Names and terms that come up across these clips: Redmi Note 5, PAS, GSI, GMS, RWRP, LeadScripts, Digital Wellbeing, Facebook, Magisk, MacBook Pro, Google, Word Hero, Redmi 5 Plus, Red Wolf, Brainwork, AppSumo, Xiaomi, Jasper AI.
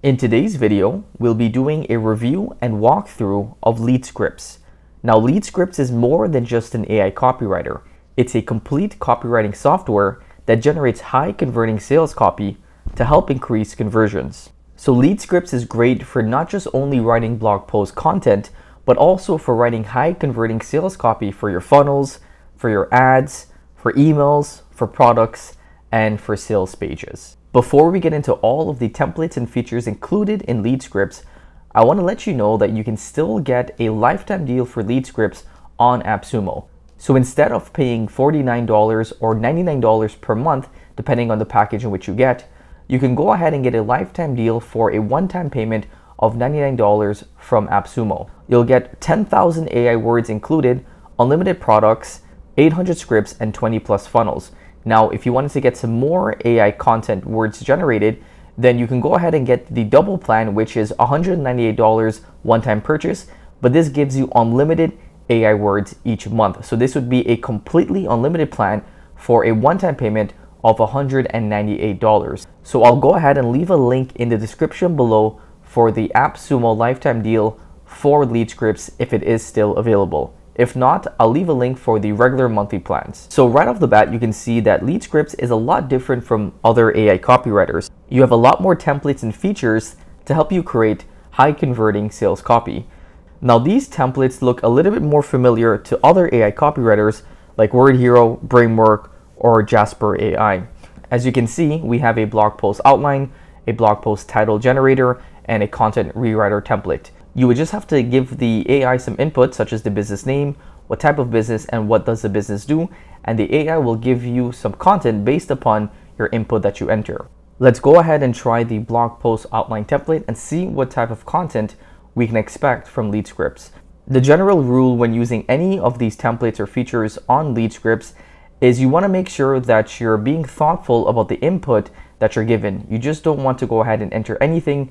In today's video, we'll be doing a review and walkthrough of LeadScripts. Now, LeadScripts is more than just an AI copywriter. It's a complete copywriting software that generates high converting sales copy to help increase conversions. So LeadScripts is great for not just only writing blog post content, but also for writing high converting sales copy for your funnels, for your ads, for emails, for products, and for sales pages. Before we get into all of the templates and features included in LeadScripts, I want to let you know that you can still get a lifetime deal for LeadScripts on AppSumo. So instead of paying $49 or $99 per month, depending on the package in which you get, you can go ahead and get a lifetime deal for a one-time payment of $99 from AppSumo. You'll get 10,000 AI words included, unlimited products, 800 scripts, and 20 plus funnels. Now, if you wanted to get some more AI content words generated, then you can go ahead and get the double plan, which is $198 one-time purchase, but this gives you unlimited AI words each month. So this would be a completely unlimited plan for a one-time payment of $198. So I'll go ahead and leave a link in the description below for the AppSumo lifetime deal for LeadScripts if it is still available. If not, I'll leave a link for the regular monthly plans. So right off the bat, you can see that LeadScripts is a lot different from other AI copywriters. You have a lot more templates and features to help you create high converting sales copy. Now, these templates look a little bit more familiar to other AI copywriters like Word Hero, Brainwork, or Jasper AI. As you can see, we have a blog post outline, a blog post title generator, and a content rewriter template. You would just have to give the AI some input, such as the business name, what type of business, and what does the business do, and the AI will give you some content based upon your input that you enter. Let's go ahead and try the blog post outline template and see what type of content we can expect from LeadScripts. The general rule when using any of these templates or features on LeadScripts is you want to make sure that you're being thoughtful about the input that you're given. You just don't want to go ahead and enter anything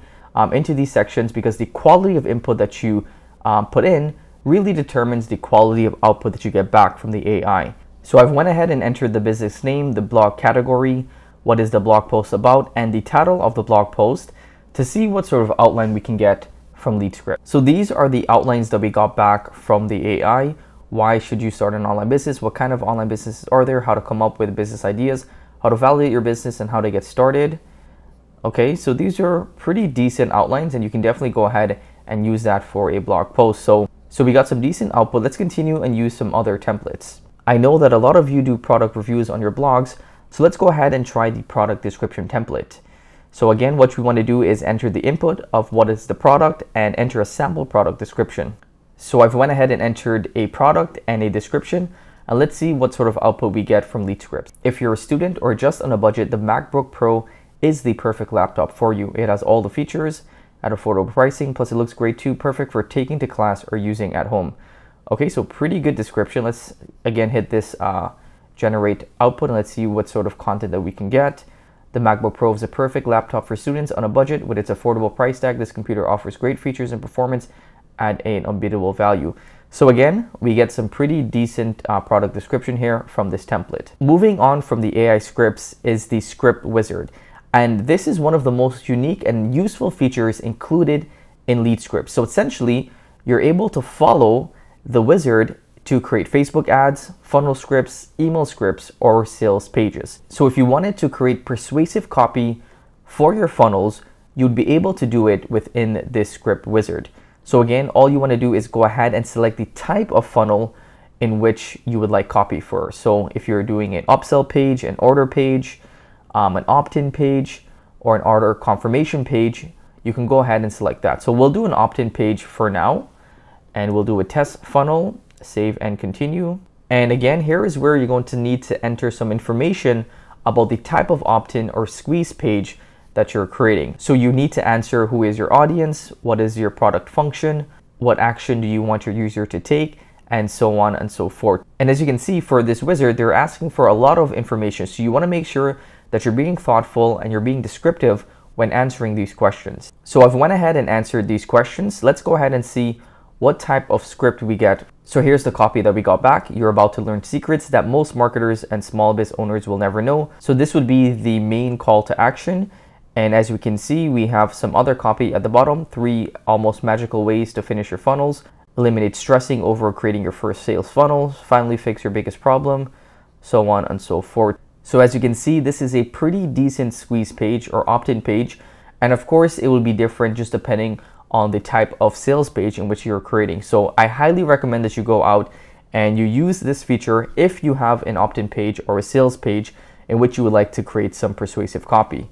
into these sections, because the quality of input that you put in really determines the quality of output that you get back from the AI. So I've went ahead and entered the business name, the blog category, what is the blog post about, and the title of the blog post to see what sort of outline we can get from LeadScripts. So these are the outlines that we got back from the AI. Why should you start an online business? What kind of online businesses are there? How to come up with business ideas? How to validate your business and how to get started? Okay, so these are pretty decent outlines, and you can definitely go ahead and use that for a blog post. So we got some decent output. Let's continue and use some other templates. I know that a lot of you do product reviews on your blogs, so let's go ahead and try the product description template. So again, what we want to do is enter the input of what is the product and enter a sample product description. So I've went ahead and entered a product and a description, and let's see what sort of output we get from LeadScripts. If you're a student or just on a budget, the MacBook Pro is the perfect laptop for you. It has all the features at affordable pricing, plus it looks great too, perfect for taking to class or using at home. Okay, so pretty good description. Let's again hit this generate output, and let's see what sort of content that we can get. The MacBook Pro is a perfect laptop for students on a budget. With its affordable price tag, this computer offers great features and performance at an unbeatable value. So again, we get some pretty decent product description here from this template. Moving on from the AI scripts is the script wizard. And this is one of the most unique and useful features included in LeadScripts. So essentially, you're able to follow the wizard to create Facebook ads, funnel scripts, email scripts, or sales pages. So if you wanted to create persuasive copy for your funnels, you'd be able to do it within this script wizard. So again, all you want to do is go ahead and select the type of funnel in which you would like copy for. So if you're doing an upsell page, an order page, an opt-in page, or an order confirmation page, you can go ahead and select that. So we'll do an opt-in page for now, and we'll do a test funnel, save and continue. And again, here is where you're going to need to enter some information about the type of opt-in or squeeze page that you're creating. So you need to answer who is your audience, what is your product function, what action do you want your user to take, and so on and so forth. And as you can see, for this wizard, they're asking for a lot of information. So you want to make sure that you're being thoughtful and you're being descriptive when answering these questions. So I've went ahead and answered these questions. Let's go ahead and see what type of script we get. So here's the copy that we got back. You're about to learn secrets that most marketers and small biz owners will never know. So this would be the main call to action. And as we can see, we have some other copy at the bottom, 3 almost magical ways to finish your funnels, eliminate stressing over creating your first sales funnels, finally fix your biggest problem, so on and so forth. So as you can see, this is a pretty decent squeeze page or opt-in page. And of course, it will be different just depending on the type of sales page in which you're creating. So I highly recommend that you go out and you use this feature if you have an opt-in page or a sales page in which you would like to create some persuasive copy.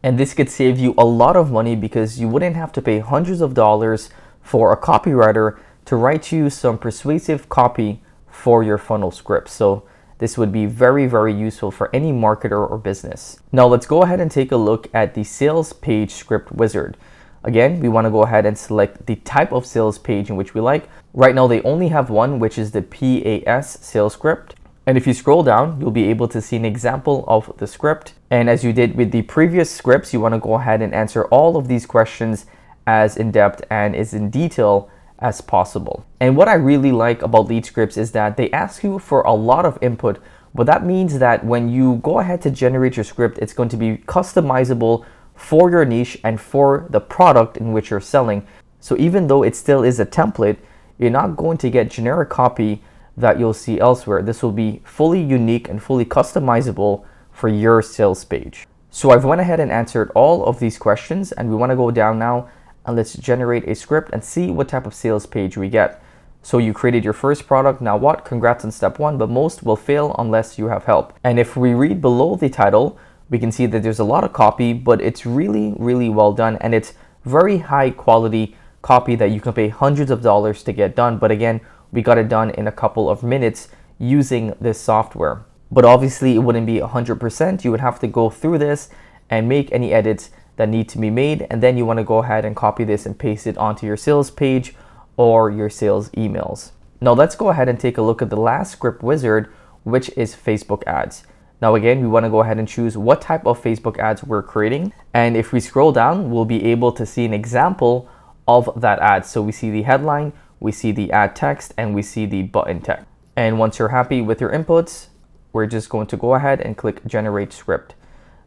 And this could save you a lot of money because you wouldn't have to pay hundreds of dollars for a copywriter to write you some persuasive copy for your funnel script. So this would be very, very useful for any marketer or business. Now let's go ahead and take a look at the sales page script wizard. Again, we want to go ahead and select the type of sales page in which we like. Right now, they only have one, which is the PAS sales script. And if you scroll down, you'll be able to see an example of the script. And as you did with the previous scripts, you want to go ahead and answer all of these questions as in-depth and as in detail as possible. And what I really like about LeadScripts is that they ask you for a lot of input, but that means that when you go ahead to generate your script, it's going to be customizable for your niche and for the product in which you're selling. So even though it still is a template, you're not going to get generic copy that you'll see elsewhere. This will be fully unique and fully customizable for your sales page. So I've went ahead and answered all of these questions, and we want to go down now and let's generate a script and see what type of sales page we get. So you created your first product, now what? Congrats on step one, but most will fail unless you have help. And if we read below the title, we can see that there's a lot of copy, but it's really, really well done. And it's very high quality copy that you can pay hundreds of dollars to get done. But again, we got it done in a couple of minutes using this software. But obviously it wouldn't be 100%. You would have to go through this and make any edits that need to be made. And then you want to go ahead and copy this and paste it onto your sales page or your sales emails. Now let's go ahead and take a look at the last script wizard, which is Facebook ads. Now again, we want to go ahead and choose what type of Facebook ads we're creating. And if we scroll down, we'll be able to see an example of that ad. So we see the headline, we see the ad text, and we see the button text. And once you're happy with your inputs, we're just going to go ahead and click generate script.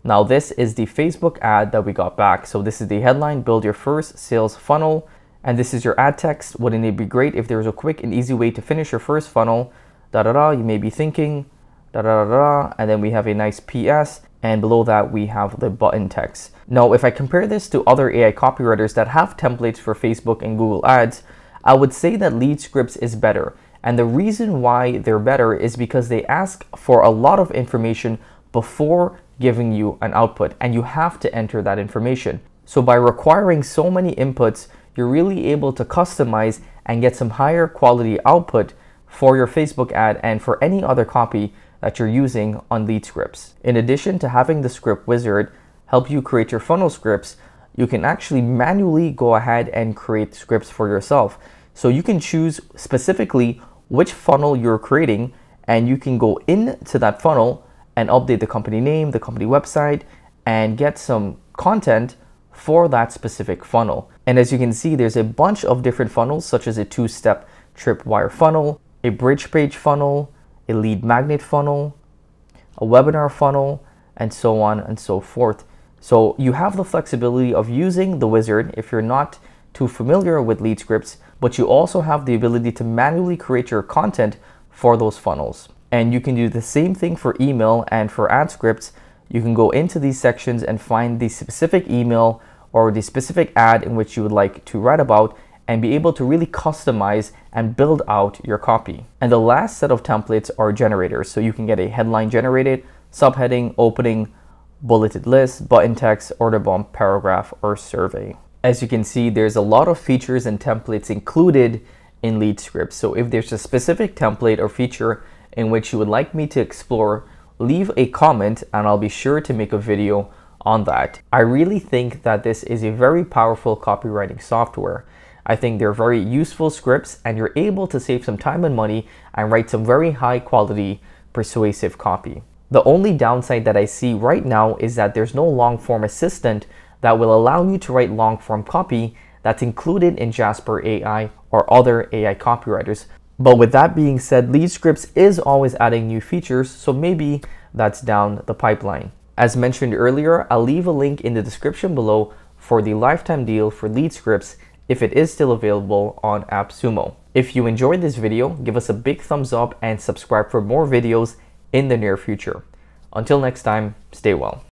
Now this is the Facebook ad that we got back. So this is the headline, build your first sales funnel. And this is your ad text. Wouldn't it be great if there was a quick and easy way to finish your first funnel? Da da da, you may be thinking. Da, da, da, da. And then we have a nice PS, and below that we have the button text. Now, if I compare this to other AI copywriters that have templates for Facebook and Google ads, I would say that LeadScripts is better. And the reason why they're better is because they ask for a lot of information before giving you an output, and you have to enter that information. So by requiring so many inputs, you're really able to customize and get some higher quality output for your Facebook ad and for any other copy that you're using on LeadScripts. In addition to having the script wizard help you create your funnel scripts, you can actually manually go ahead and create scripts for yourself. So you can choose specifically which funnel you're creating, and you can go into that funnel and update the company name, the company website, and get some content for that specific funnel. And as you can see, there's a bunch of different funnels, such as a 2-step tripwire funnel, a bridge page funnel, a lead magnet funnel, a webinar funnel, and so on and so forth. So you have the flexibility of using the wizard if you're not too familiar with LeadScripts, but you also have the ability to manually create your content for those funnels. And you can do the same thing for email and for ad scripts. You can go into these sections and find the specific email or the specific ad in which you would like to write about, and be able to really customize and build out your copy. And the last set of templates are generators. So you can get a headline generated, subheading, opening, bulleted list, button text, order bump, paragraph, or survey. As you can see, there's a lot of features and templates included in LeadScripts. So if there's a specific template or feature in which you would like me to explore, leave a comment and I'll be sure to make a video on that. I really think that this is a very powerful copywriting software. I think they're very useful scripts, and you're able to save some time and money and write some very high quality persuasive copy. The only downside that I see right now is that there's no long form assistant that will allow you to write long form copy that's included in Jasper AI or other AI copywriters. But with that being said, LeadScripts is always adding new features, so maybe that's down the pipeline. As mentioned earlier, I'll leave a link in the description below for the lifetime deal for LeadScripts if it is still available on AppSumo. If you enjoyed this video, give us a big thumbs up and subscribe for more videos in the near future. Until next time, stay well.